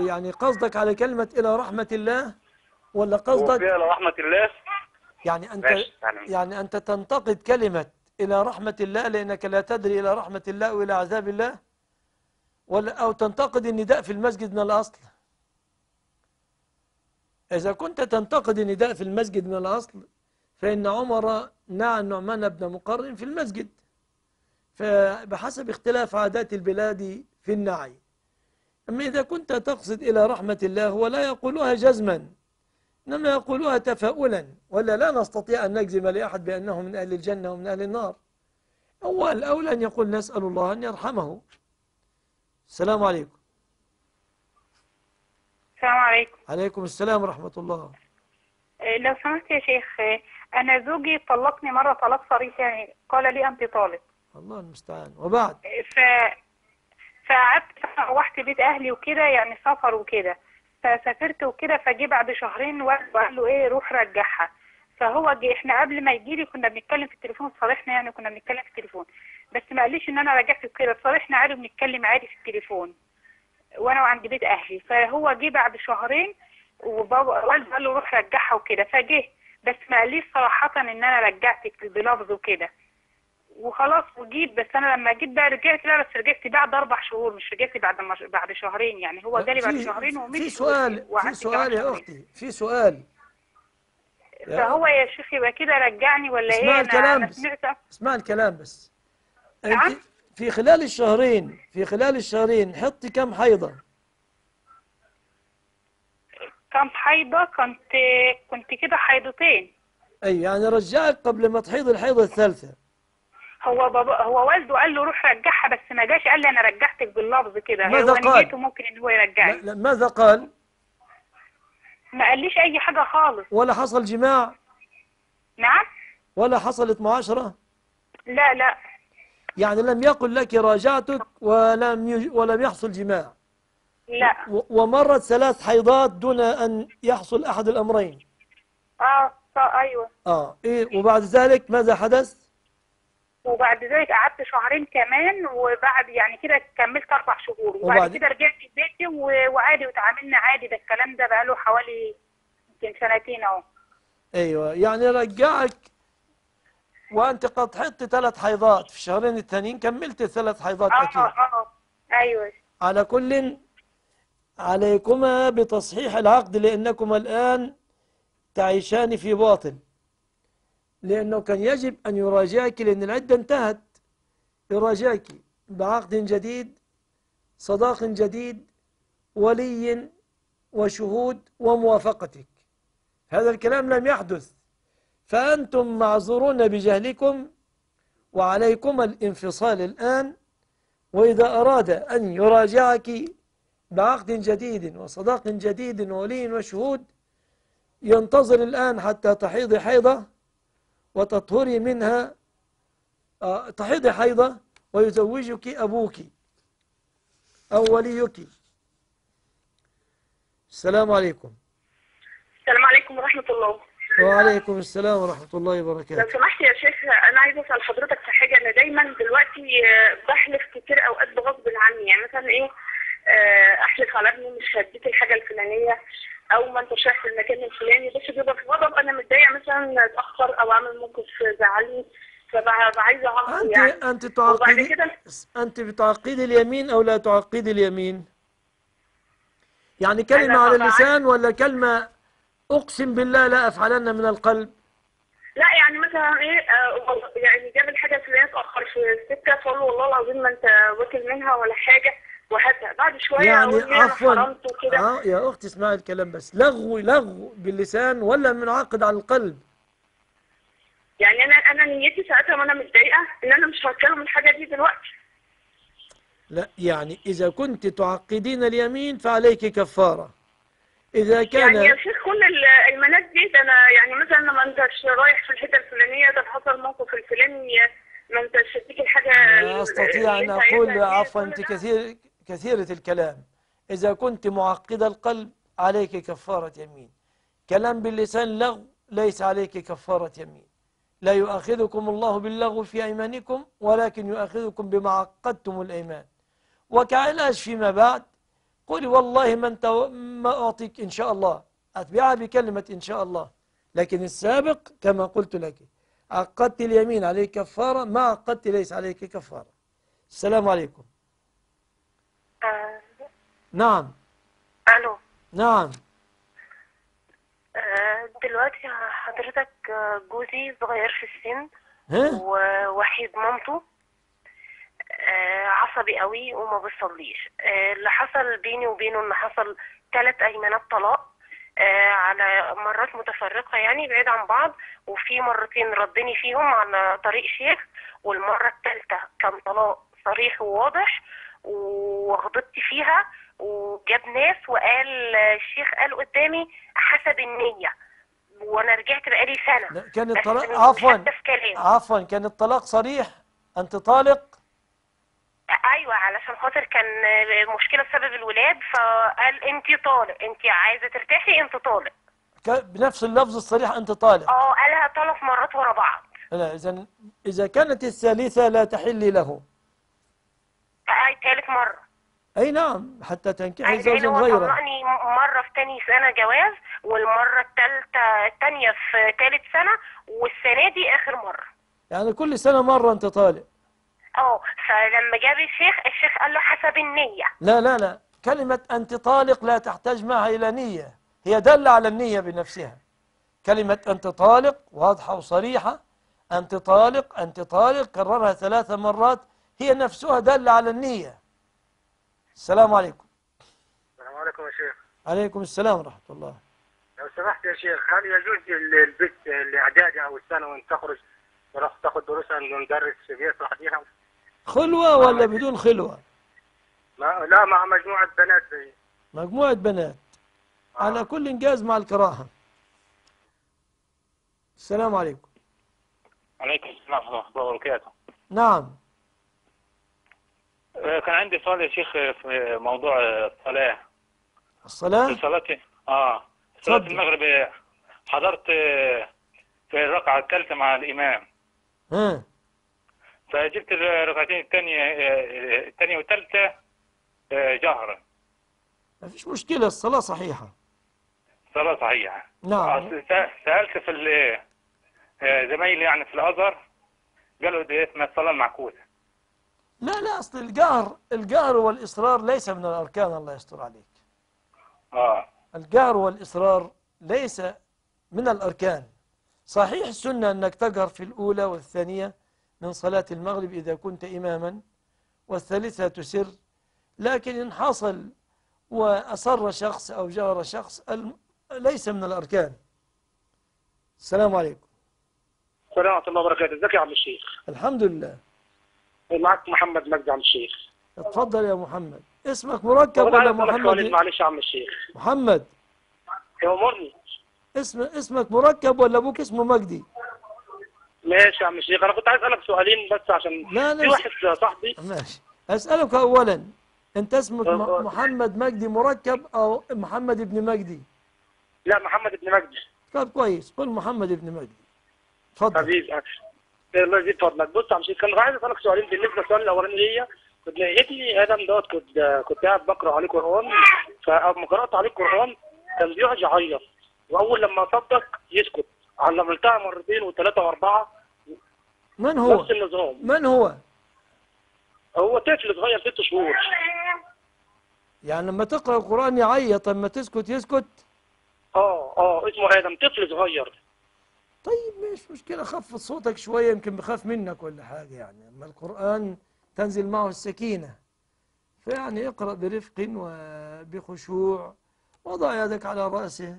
يعني قصدك على كلمة إلى رحمة الله ولا قصدك إلى رحمة الله؟ يعني انت يعني انت تنتقد كلمة إلى رحمة الله لأنك لا تدري إلى رحمة الله وإلى عذاب الله، ولا او تنتقد النداء في المسجد من الأصل؟ إذا كنت تنتقد النداء في المسجد من الأصل فإن عمر نعى النعمان بن مقرن في المسجد، فبحسب اختلاف عادات البلاد في النعي. أما إذا كنت تقصد إلى رحمة الله ولا يقولها جزما إنما يقولها تفاؤلا، ولا لا نستطيع أن نجزم لأحد بأنه من أهل الجنة ومن أهل النار. هو الأولى أن يقول نسأل الله أن يرحمه. السلام عليكم. السلام عليكم. عليكم السلام ورحمة الله. لو سمحت يا شيخ، أنا زوجي طلقني مرة طلاق صريح، يعني قال لي أنت طالق. الله المستعان. وبعد؟ ف فقعدت روحت بيت أهلي وكده، يعني سفر وكده، فسافرت وكده، فجي بعد شهرين وقال له إيه روح رجعها. فهو جي احنا قبل ما يجي لي كنا بنتكلم في التليفون، صالحنا يعني كنا بنتكلم في التليفون، بس ما قاليش ان انا رجعت كده، صالحنا عادي بنتكلم عادي في التليفون وانا وعند بيت اهلي. فهو جه بعد شهرين وبابا قال له روح رجعها وكده، فجه بس ما قاليش صراحه ان انا رجعتك بلفظ وكده وخلاص وجيت. بس انا لما جيت بقى رجعت، لا بس رجعت بعد اربع شهور، مش رجعت بعد ما بعد شهرين، يعني هو جالي بعد شهرين ومشي. في سؤال في سؤال يا اختي، في سؤال. فهو يا شيخ يبقى كده رجعني ولا اسمع ايه؟ الكلام أنا بس. اسمع الكلام بس. انت في خلال الشهرين في خلال الشهرين حطي كم حيضه؟ كم حيضه؟ كنت كنت كده حيضتين. اي يعني رجعك قبل ما تحيض الحيضه الثالثه. هو بابا هو والده قال له روح رجعها، بس ما جاش قال لي انا رجعتك باللفظ كده. ماذا قال؟ انا جيته ممكن ان هو يرجعني. لا ماذا قال؟ ما قاليش أي حاجة خالص. ولا حصل جماع؟ نعم؟ ولا حصلت معاشرة؟ لا لا. يعني لم يقل لك راجعتك ولم يج... ولم يحصل جماع. لا. و... ومرت ثلاث حيضات دون أن يحصل أحد الأمرين. آه صار أيوه. آه إيه، وبعد ذلك ماذا حدث؟ وبعد ذلك قعدت شهرين كمان، وبعد يعني كده كملت اربع شهور، وبعد, وبعد كده رجعت بيتي وعادي وتعاملنا عادي. ده الكلام ده بقاله حوالي يمكن سنتين اهو. ايوه يعني رجعك وانت قد حطت ثلاث حيضات، في الشهرين الثانيين كملت ثلاث حيضات اكيد. اه اه ايوه. على كل عليكما بتصحيح العقد، لانكما الان تعيشان في باطل، لأنه كان يجب أن يراجعك لأن العدة انتهت. يراجعك بعقد جديد، صداق جديد، ولي وشهود وموافقتك. هذا الكلام لم يحدث، فأنتم معذورون بجهلكم، وعليكم الانفصال الآن. وإذا أراد أن يراجعك بعقد جديد وصداق جديد وولي وشهود، ينتظر الآن حتى تحيض حيضة وتطهري منها، تحيضي حيضة ويزوجك أبوك أو وليك. السلام عليكم. السلام عليكم ورحمة الله. وعليكم السلام ورحمة الله وبركاته. لو سمحت يا شيخ، أنا عايزة أسأل حضرتك في حاجة. أنا دايما دلوقتي بحلف كتير أوقات بغصب عني، يعني مثلا إيه، أحلف على ابني مش هديك الحاجة الفلانية، او ما انتش رايح في المكان الفلاني، بس بيبقى في غضب انا متضايقه مثلا اتاخر او اعمل موقف زعلني، فببقى عايزه اعمل يعني. انت انت تعاقدي كده، انت بتعقدي اليمين او لا تعقدي اليمين؟ يعني كلمه على اللسان ولا كلمه اقسم بالله لا افعلن من القلب؟ لا يعني مثلا ايه، آه يعني جاب الحاجه الفلانيه اتاخر في السكه، فاقول له والله العظيم ما انت واكل منها ولا حاجه، وهذا بعد شويه يعني عفوا. اه يا اختي اسمعي الكلام بس. لغو لغو باللسان ولا منعقد على القلب؟ يعني انا انا نيتي ساعتها وانا متضايقه ان انا مش هتكلم الحاجه دي دلوقتي. لا يعني اذا كنت تعقدين اليمين فعليك كفاره. اذا كان يعني يا شيخ كل المنات دي، انا يعني مثلا ما انتش رايح في الحته الفلانيه، ده حصل موقف الفلاني، ما انتش هديك الحاجه. لا استطيع ان اقول عفوا، انت كثير كثيرة الكلام. إذا كنت معقدة القلب عليك كفارة يمين. كلام باللسان لغو ليس عليك كفارة يمين. لا يؤاخذكم الله باللغو في أيمانكم، ولكن يؤاخذكم بما عقدتم الأيمان. وكعلاج فيما بعد، قولي والله ما أنت ما أعطيك إن شاء الله، أتبعها بكلمة إن شاء الله. لكن السابق كما قلت لك، عقدت اليمين عليك كفارة، ما عقدت ليس عليك كفارة. السلام عليكم. نعم. الو. نعم. دلوقتي حضرتك جوزي صغير في السن ووحيد مامته، عصبي قوي وما بيصليش. اللي حصل بيني وبينه ان حصل ثلاث ايمانات طلاق، على مرات متفرقة يعني بعيد عن بعض، وفي مرتين ردني فيهم على طريق شيخ، والمرة الثالثة كان طلاق صريح وواضح وغضبت فيها، وجاب ناس وقال الشيخ قال قدامي حسب النية، وانا رجعت بقالي سنة. كان الطلاق عفوا عفوا كان الطلاق صريح، انت طالق؟ ايوه، علشان خاطر كان مشكله بسبب الولاد، فقال انت طالق، انت عايزه ترتاحي، انت طالق، بنفس اللفظ الصريح انت طالق. اه قالها ثلاث مرات ورا بعض. لا اذا اذا كانت الثالثه لا تحل له. اي ثالث مره. اي نعم، حتى تنكحي زوجا غيره. طلقني مره في ثاني سنه جواز، والمره الثالثه الثانيه في ثالث سنه، والسنه دي اخر مره. يعني كل سنه مره انت طالق. اه فلما جاب الشيخ، الشيخ قال له حسب النية. لا لا لا، كلمة أنت طالق لا تحتاج معها إلى نية، هي دالة على النية بنفسها. كلمة أنت طالق واضحة وصريحة، أنت طالق أنت طالق، كررها ثلاث مرات، هي نفسها دالة على النية. السلام عليكم. السلام عليكم يا شيخ. عليكم السلام ورحمة الله. لو سمحت يا شيخ، هل يجوز للبنت الإعدادي أو الثانوي أن تخرج تروح تاخد دروسها من مدرس بيشرح ليها؟ خلوة ولا بدون خلوة؟ ما لا، مع مجموعة بنات. دي مجموعة بنات آه. على كل إنجاز مع الكراهة. السلام عليكم. عليكم السلام ورحمة الله وبركاته. نعم. كان عندي سؤال يا شيخ في موضوع الصلاة. الصلاة؟ صلاة آه صلاة المغرب، حضرت في الركعة الثالثة مع الإمام. ها. فجبت الركعتين الثانية الثانية والثالثة جهرا. ما فيش مشكلة، الصلاة صحيحة. الصلاة صحيحة. نعم. سألت في زمايلي يعني في الأزهر، قالوا دي اسمها الصلاة المعكوسة. لا لا، أصل الجهر الجهر والإصرار ليس من الأركان، الله يستر عليك. آه. الجهر والإصرار ليس من الأركان. صحيح السنة أنك تجهر في الأولى والثانية من صلاة المغرب إذا كنت إماما، والثالثة تسر، لكن إن حصل وأصر شخص أو جهر شخص ليس من الأركان. السلام عليكم. السلام ورحمة الله وبركاته. ازيك يا عم الشيخ؟ الحمد لله. معك محمد مجدي عم الشيخ. اتفضل يا محمد. اسمك مركب ولا محمد؟ معلش يا عم الشيخ. محمد. يأمرني. اسم اسمك مركب ولا أبوك اسمه مجدي؟ ماشي يا عم الشيخ، انا كنت عايز اسالك سؤالين بس عشان في واحد صاحبي. ماشي، اسالك اولا، انت اسمك محمد مجدي مركب او محمد ابن مجدي؟ لا، محمد ابن مجدي. طب كويس، قول محمد ابن مجدي. اتفضل حبيبي. الله يزيد فضلك. بص يا عم الشيخ، كان عايز اسالك سؤالين. بالنسبه للسؤال الاولاني ليا، كنت لقيتني ادم دوت، كنت كنت قاعد بقرا عليه قران، فلما قرات عليه قران كان بيقعد يعيط، واول لما اصدق يسكت، علمتها مرتين وثلاثه واربعه. من هو؟ نفس النظام. من هو؟ هو طفل صغير ست شهور. يعني لما تقرا القران يعيط، لما تسكت يسكت؟ اه اه اسمه ادم، طفل صغير. طيب مش مشكله، خفض صوتك شويه، يمكن بخاف منك ولا حاجه. يعني اما القران تنزل معه السكينه، فيعني اقرا برفق وبخشوع، وضع يدك على راسه،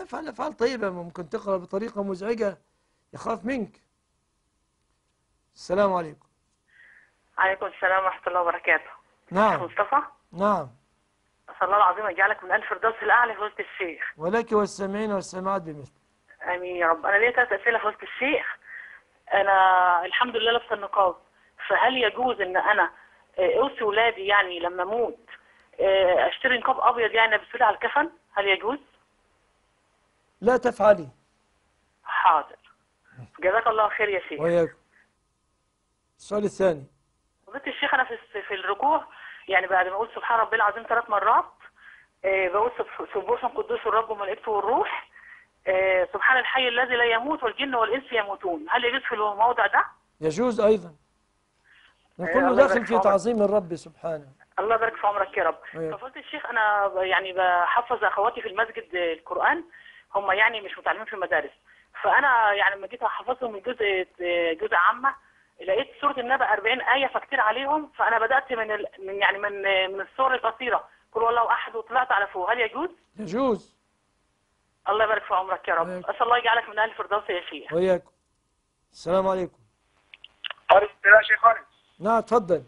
افعل افعال طيبه. ممكن تقرا بطريقه مزعجه يخاف منك. السلام عليكم. عليكم السلام ورحمة الله وبركاته. نعم. الشيخ مصطفى. نعم. أسأل الله العظيم أن يجعلك من ألف الفردوس الأعلى في وسط الشيخ. ولك والسامعين والسامعات بمثله. آمين يا رب. أنا ليا ثلاث أسئلة في وسط الشيخ. أنا الحمد لله لابسة النقاب، فهل يجوز إن أنا أوصي ولادي يعني لما أموت أشتري نقاب أبيض يعني ألبسه على الكفن؟ هل يجوز؟ لا تفعلي. حاضر. جزاك الله خير يا شيخ. وياك. السؤال الثاني. فضيلة الشيخ، أنا في في الركوع يعني بعد ما أقول سبحان ربي العظيم ثلاث مرات، آه بقول سبوح قدوس الرب وملائكته والروح، آه سبحان الحي الذي لا يموت والجن والإنس يموتون، هل يجوز في الموضع ده؟ يجوز أيضا. نكون آه داخل في تعظيم الرب سبحانه. الله يبارك في عمرك يا رب. فضيلة الشيخ، أنا يعني بحفظ أخواتي في المسجد القرآن، هم يعني مش متعلمين في المدارس، فأنا يعني لما جيت أحفظهم الجزء جزء عامة، لقيت سورة النبأ أربعين آية، فكتير عليهم، فأنا بدأت من ال... من يعني من من السور القصيرة، قل هو الله أحد، وطلعت على فوق، هل يجوز؟ يجوز. الله يبارك في عمرك يا رب. أسأل الله يجعلك من أهل الفردوس يا شيخ. وإياكم. السلام عليكم. أرسل يا شيخ أنس. نعم اتفضل.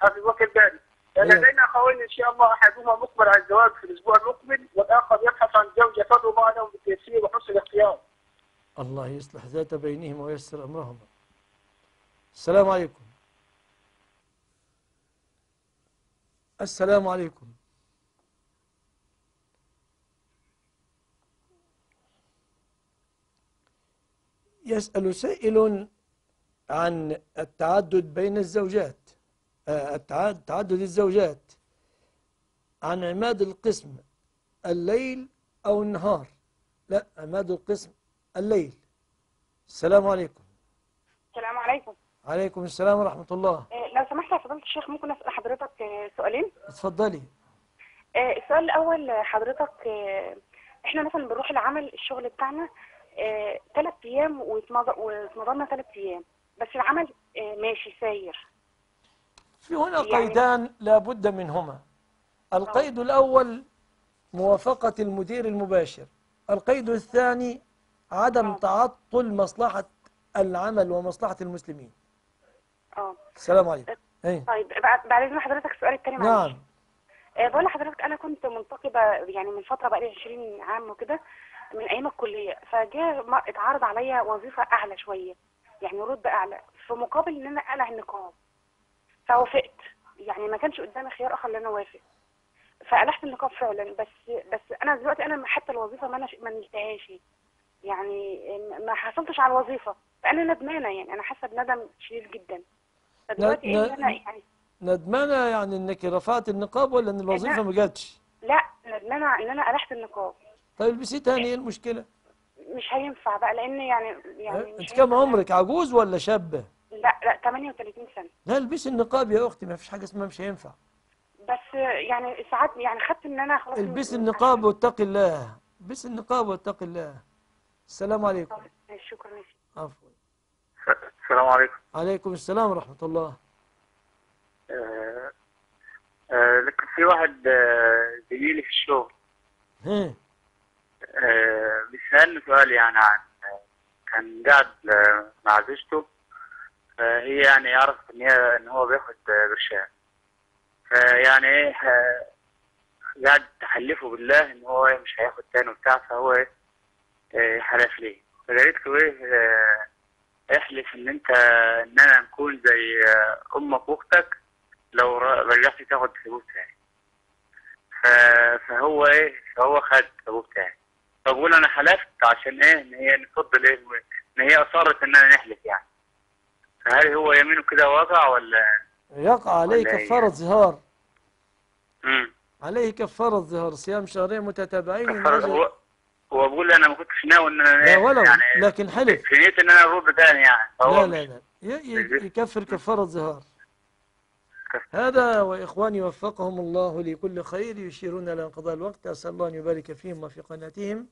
حبيب وكل بالي. لدينا أخوين إن شاء الله، أحدهما مقبل على الزواج في الأسبوع المقبل، والآخر يبحث عن زوجة تدعو معنا بالتيسير وحسن الاختيار. الله يصلح ذات بينهما وييسر أمرهما. السلام عليكم. السلام عليكم. يسأل سائل عن التعدد بين الزوجات، تعدد الزوجات، عن عماد القسم الليل أو النهار. لا، عماد القسم الليل. السلام عليكم. السلام عليكم. عليكم السلام ورحمة الله. لو سمحت يا فضيلة الشيخ ممكن أسأل حضرتك سؤالين؟ اتفضلي. السؤال الأول حضرتك، إحنا مثلا بنروح العمل الشغل بتاعنا ثلاث أيام واتمضمنا ثلاث أيام، بس العمل ماشي ساير. في هنا قيدان لا بد منهما. القيد الأول موافقة المدير المباشر، القيد الثاني عدم تعطل مصلحة العمل ومصلحة المسلمين. اه السلام عليكم. طيب بعد إذن حضرتك السؤال الثاني معلش. نعم. بقول لحضرتك أنا كنت منتقبة يعني من فترة، بقالي عشرين عام وكده من أيام الكلية، فجاء اتعرض عليا وظيفة أعلى شوية، يعني رتب أعلى، في مقابل إن أنا أقلع النقاب. فوافقت، يعني ما كانش قدامي خيار اخر ان انا اوافق. فقلعت النقاب فعلا، بس بس انا دلوقتي انا حتى الوظيفه ما انا ما نلتهاش، يعني ما حصلتش على الوظيفه، فانا ندمانه، يعني انا حاسه بندم شديد جدا. فدلوقتي ايه اللي انا يعني ندمانه؟ يعني انك رفعت النقاب ولا ان الوظيفه ما جاتش؟ لا، ندمانه ان انا قلعت النقاب. طيب البسيه تاني، ايه المشكله؟ مش هينفع بقى لان يعني يعني انت كم عمرك، عجوز ولا شابه؟ لا لا ثمانية وثلاثين سنة. لا البسي النقاب يا أختي، ما فيش حاجة اسمها مش هينفع. بس يعني ساعات يعني خدت إن أنا خلاص. البسي النقاب واتقي الله، البسي النقاب واتقي الله. السلام عليكم. شكرا لك. عفوا. السلام عليكم. عليكم السلام ورحمة الله. ااا آه لكن في واحد زميلي آه في الشغل. ها. آه بيسألني سؤال يعني عن كان قاعد مع زوجته، فهي يعني عرفت ان هي ان هو بياخد برشام، فيعني ايه قاعد تحلفه بالله ان هو مش هياخد تاني وبتاع، فهو ايه حلف ليه، فقالت له ايه احلف ان انت ان انا نكون زي امك واختك لو رجعت تاخد حبوب تاني. فهو ايه فهو خد حبوب تاني، فبقول انا حلفت عشان ايه ان هي نفضل ايه ان هي اصرت ان انا نحلف يعني. هل هو يمينه كده وقع ولا يقع عليه كفارة ظهار؟ امم عليه كفارة ظهار، صيام شهرين متتابعين. هو هو بيقول انا ما كنتش ناوي ان انا لا ولو يعني، لكن حلف في نية ان انا ارد تاني يعني. لا لا لا يكفر كفارة ظهار. هذا واخواني وفقهم الله لكل خير يشيرون الى انقضاء الوقت. اسال الله ان يبارك فيهم وفي قناتهم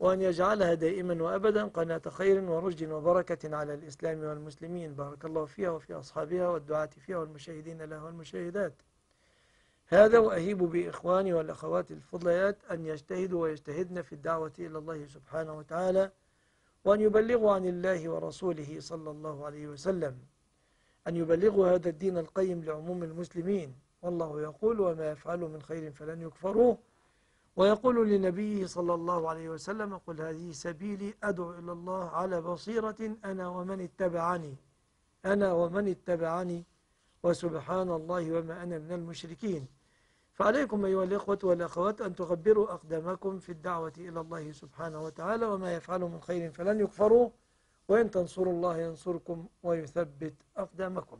وأن يجعلها دائما وأبدا قناة خير ورشد وبركة على الإسلام والمسلمين. بارك الله فيها وفي أصحابها والدعاة فيها والمشاهدين لها والمشاهدات. هذا وأهيب بإخواني والأخوات الفضليات أن يجتهدوا ويجتهدن في الدعوة إلى الله سبحانه وتعالى، وأن يبلغوا عن الله ورسوله صلى الله عليه وسلم، أن يبلغوا هذا الدين القيم لعموم المسلمين. والله يقول وما يفعلوا من خير فلن يكفروه، ويقول لنبيه صلى الله عليه وسلم قل هذه سبيلي أدعو إلى الله على بصيرة أنا ومن اتبعني أنا ومن اتبعني وسبحان الله وما أنا من المشركين. فعليكم أيها الإخوة والأخوات أن تغبروا أقدامكم في الدعوة إلى الله سبحانه وتعالى، وما يفعلوا من خير فلن يكفروه، وإن تنصروا الله ينصركم ويثبت أقدامكم.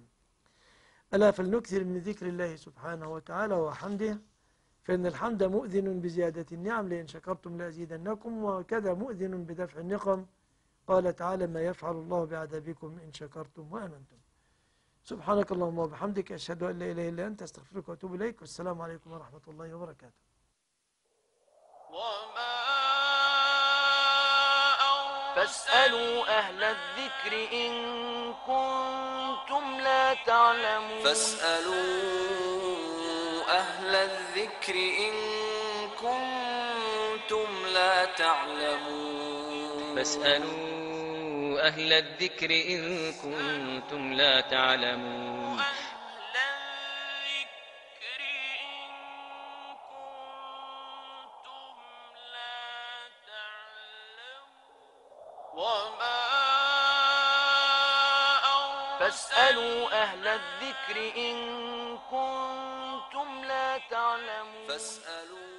ألا فلنكثر من ذكر الله سبحانه وتعالى وحمده، فإن الحمد مؤذن بزيادة النعم، لئن شكرتم لأزيدنكم، وكذا مؤذن بدفع النقم. قال تعالى ما يفعل الله بعذابكم إن شكرتم وآمنتم. سبحانك اللهم وبحمدك، أشهد أن لا إله إلا أنت، أستغفرك وأتوب إليك. والسلام عليكم ورحمة الله وبركاته. فاسألوا أهل الذكر إن كنتم لا تعلمون. فاسألوا أهل الذكر إن كنتم لا فاسألوا أهل الذكر إن كنتم لا تعلمون. فاسألوا أهل الذكر إن كنتم لا تعلمون.